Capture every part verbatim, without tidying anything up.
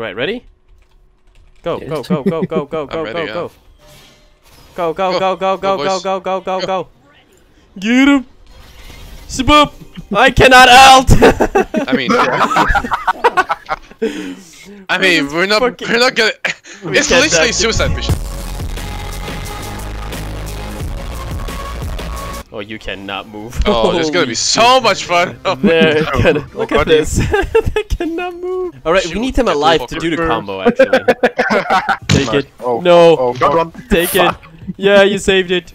All right, ready? Go, go, go, go, go, go, go, ready, go, go. Go, go, go, go, go, go, go, go, go, go. Get him. Shaboop. I cannot alt. I mean, I mean, we're not, we're not gonna. It's literally suicide mission. Oh, you cannot move. Oh, there's gonna be so much fun. Oh, there, gonna, look at this. They cannot move. All right, she we need him alive to do the combo. Actually, take it. Oh, no, oh, got one. Take it. Yeah, you saved it.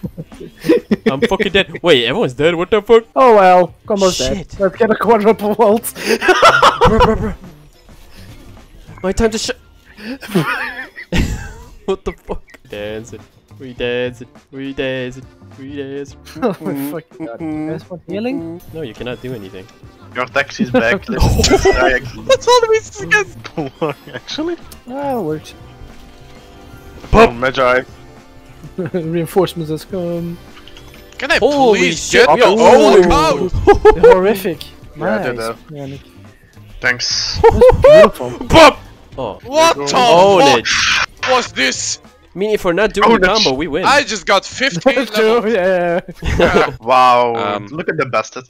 I'm fucking dead. Wait, everyone's dead. What the fuck? Oh well, combo's dead. Let's get a quadruple vault. Bruh, bruh, bruh. My time to sh. What the fuck? Dance it. We dance it. We dance it. We dance it. Oh my fucking god. There's one healing? No, you cannot do anything. Your taxi's back. That's all we can. Actually? Ah, it worked. Oh, Magi. Reinforcements has come. Can I Holy please get your own account? Horrific. Nice. Yeah, no, no. Thanks. Bop! Oh. What the fuck was this? I mean, if we're not doing oh, the combo, we win. I just got fifteen level. Yeah. Yeah. Wow. Um, look at the bastard.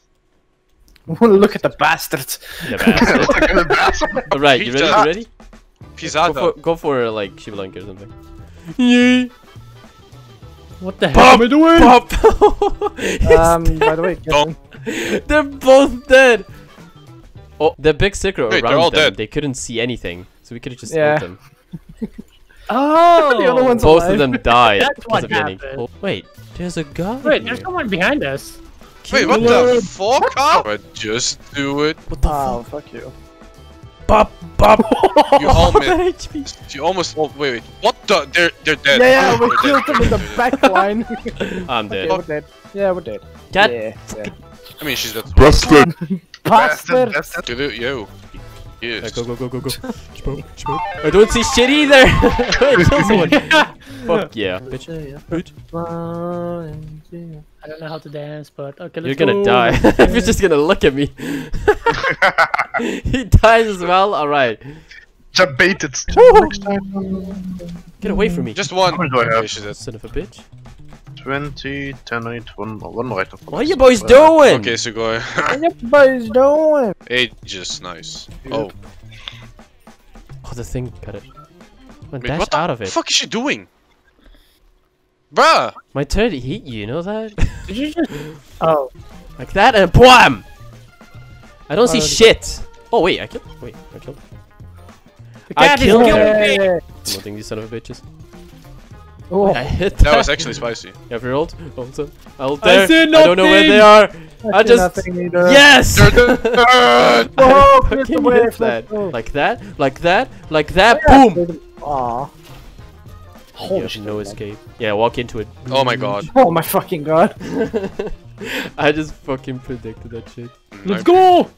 Look at the bastard. The bastard. Look at the bastard. Alright, you ready? You ready? Pizza. Go for, go for like, Shivalank or something. Yay. What the hell am I doing? um, dead. By the way, get they're both dead. Oh, the big Sekiro Wait, around them, dead. They couldn't see anything, so we could have just yeah. killed them. Oh, the other one's both alive. Of them died. That's what happened. Oh, wait, there's a guy. Wait, there's someone behind us. Wait, what the fuck? Oh, just do it. What the oh, fuck? Fuck you. Bop, bop. You all missed. You almost. Oh, wait, wait. What the? They're they're dead. Yeah, yeah, we killed them in the back line. I'm dead. Okay, we're dead. Yeah, we're dead. Cat. Yeah, yeah. I mean, she's dead. Bastard. Bastard. Bastard. Do it, yo. Yes. Right, go, go, go, go, go. Chpo, chpo. I don't see shit either. Wait, kill someone. Fuck yeah. Bitch. Bitch. I don't know how to dance, but okay. Let's You're gonna go. Die. If you're just gonna look at me. He dies as well. All right. Jump baited. Get away from me. Just one. Son of a bitch. twenty, ten, eight, one more, one more item. What are you boys uh, doing? Okay, so go ahead. What are you boys doing? Aegis, nice. Yep. Oh. Oh, the thing got it. Wait, dash what out the of it. Fuck is she doing? Bruh! My turn to hit you, you know that? Did you just... Oh. Like that and BWAM! I don't oh, see shit! Oh wait, I killed- wait, I killed- I killed her! Hey. I don't think these son of a bitches. Oh. I hit that. That was actually spicy. Yeah, you're old. Also, out there. I, I don't know where they are. I, I just. Yes. Oh, clear the way. That. Like that. Like that. Like that. Yeah. Boom. Ah. Oh, there's no escape. Yeah, walk into it. Oh my god. Oh my fucking god. I just fucking predicted that shit. Let's go.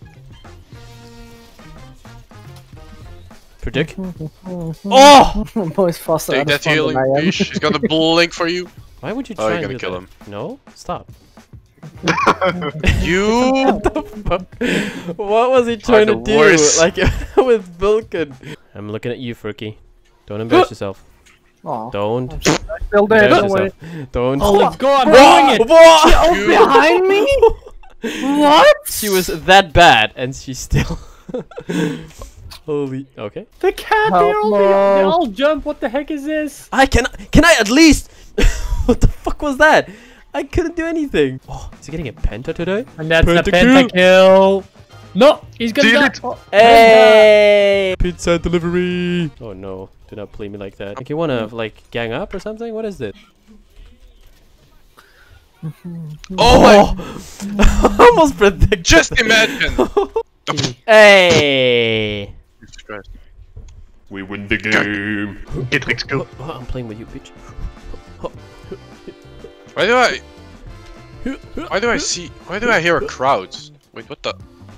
Predict. Oh! I'm always faster. Take that healing, bitch. He's got a blink for you. Why would you try oh, you're gonna to kill that? Him. No? Stop. You! What the fuck? What was he trying to do? Worst. Like, with Vulcan. I'm looking at you, Furky. Don't embarrass yourself. Aww. Don't. I'm still there, don't worry. Don't. Oh my god, I'm doing it! She behind me? What? She was that bad, and she still... Holy, okay. The cat, they all, they, they all jump, what the heck is this? I can, can I at least? What the fuck was that? I couldn't do anything. Oh, is he getting a penta today? And that's penta the penta kill. No, he's gonna die. Oh. Hey! Pizza delivery. Oh no, do not play me like that. Like you wanna like gang up or something? What is this? Oh my, I almost predicted. Just imagine. Hey. We win the game. Get Rick's kill. Oh, oh, I'm playing with you, bitch. Why do I? Why do I see? Why do I hear a crowd? Wait, what the?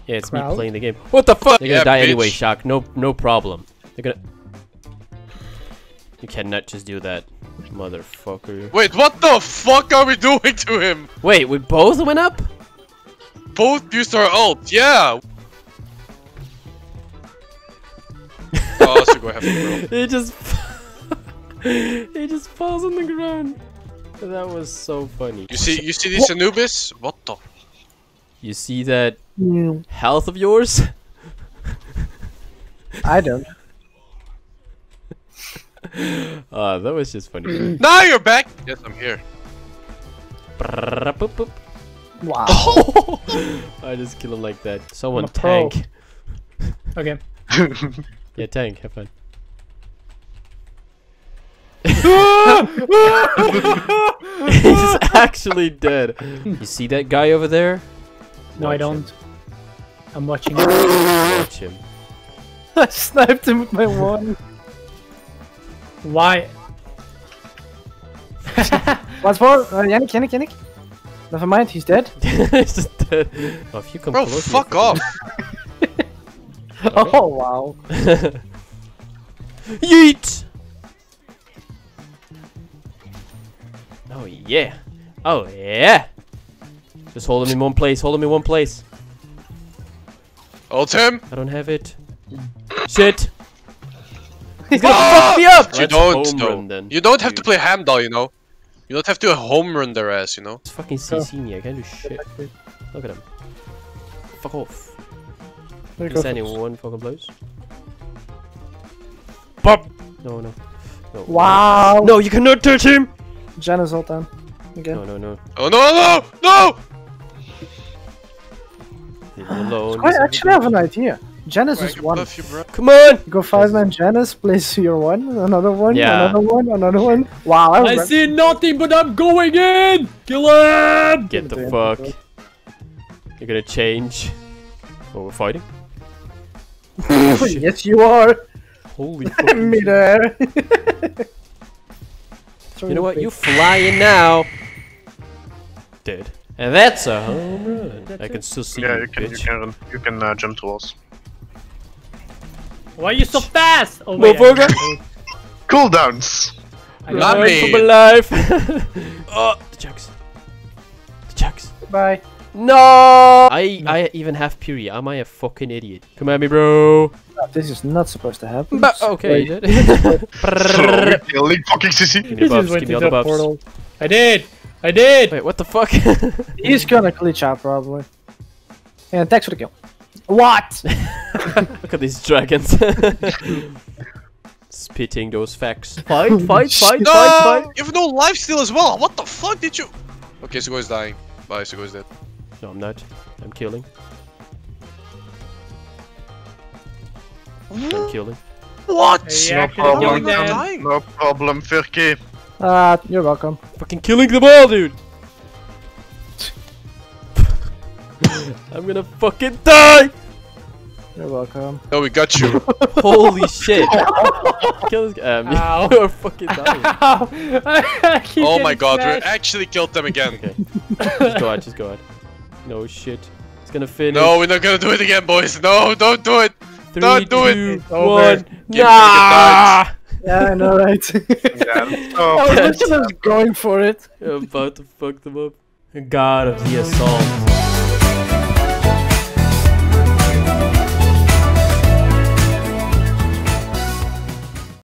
Yeah, it's crowd? Me playing the game. What the fuck? They're gonna yeah, die bitch. Anyway, Shock. No, no problem. They're gonna. You cannot just do that, motherfucker. Wait, what the fuck are we doing to him? Wait, we both went up. Both used our ult. Yeah. Oh, I should go after the girl. He just... he just falls on the ground. That was so funny. You see, you see this what? Anubis? What the? You see that mm. health of yours? I don't. Uh, that was just funny. Now you're back! Yes, I'm here. Wow. Oh! I just kill him like that. Someone tank. Okay. Yeah, tank. Have fun. He's actually dead. You see that guy over there? No, watch I don't. Him. I'm watching him. Watch him. I sniped him with my wand. Why? Once more, uh, Yannick, Yannick, Yannick. Never mind, he's dead. He's just dead. Oh, if you come Bro, close, fuck off! Oh, wow. Yeet! Oh, yeah. Oh, yeah! Just hold him in one place, hold him in one place. Ult him! I don't have it. Shit! He's gonna oh! fuck me up! You don't, no. Then. You don't have Dude. to play Hamdall, you know? You don't have to home run their ass, you know? It's fucking C C me, I can't do shit. Look at him. Fuck off. Is anyone fucking blows? Pop! No, no. no. Wow! No, you cannot touch him! Jan is all down. Okay. No, no, no. Oh, no, no! No! Leave him alone. I actually have an idea. Janus is one. You, Come on! Go five man Janus, place your one, another one, yeah. another one, another one. Wow, I, I see nothing but I'm going in! Kill him! Get the fuck. You're gonna change. Oh, we're fighting? Oh, yes, you are! Holy fuck. Midair! You know what? You fly in now! Dead. And that's a home run. That's I can still see yeah, you, you, can, bitch. you can you can uh, jump to walls. Why are you so fast? Oh, wait, I I cooldowns. I got for my life. Oh, the chucks. The chucks. Bye. No. I I even have Piri. Am I a fucking idiot? Come at me, bro. No, this is not supposed to happen. But okay. You did. Fucking sissy. Give me the buffs. Give me all the buffs. I did. I did! Wait, what the fuck? He's gonna glitch out, probably. And thanks for the kill. What? Look at these dragons. Spitting those facts. Fight, fight, fight, no! fight, fight! You have no life steal as well! What the fuck did you... Okay, Sugo is dying. Bye, Sugo is dead. No, I'm not. I'm killing. I'm killing. What? No problem, I'm no problem, Firky. Ah, uh, you're welcome. Fucking killing the ball, dude! I'm gonna fucking die! You're welcome. Oh, we got you. Holy shit! Kill this um, guy. You're fucking dying. Oh my god, smashed. We actually killed them again. Okay. Just go out, just go out. No shit. It's gonna finish. No, we're not gonna do it again, boys. No, don't do it! Three, don't do two, it! One. Nah! Yeah, I know, right? Yeah, oh, I was literally going for it. You're about to fuck them up. God of the assault.